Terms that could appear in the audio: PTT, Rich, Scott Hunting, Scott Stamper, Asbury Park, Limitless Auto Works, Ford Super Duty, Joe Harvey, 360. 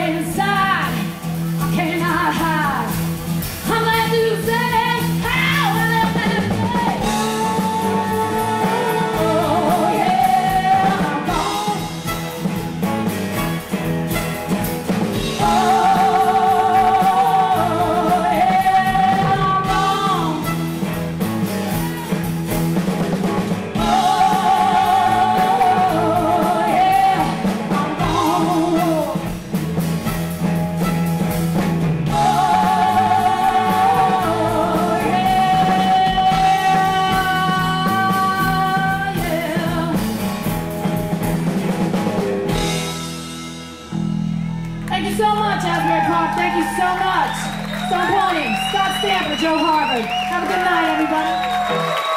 inside, I cannot hide. I'm glad you said how I left that place. Oh yeah, I'm gone. Oh yeah, I'm gone. Oh yeah, I'm gone. Thank you so much, Asbury Park. Thank you so much. Scott Hunting, Scott Stamper, Joe Harvey. Have a good night, everybody.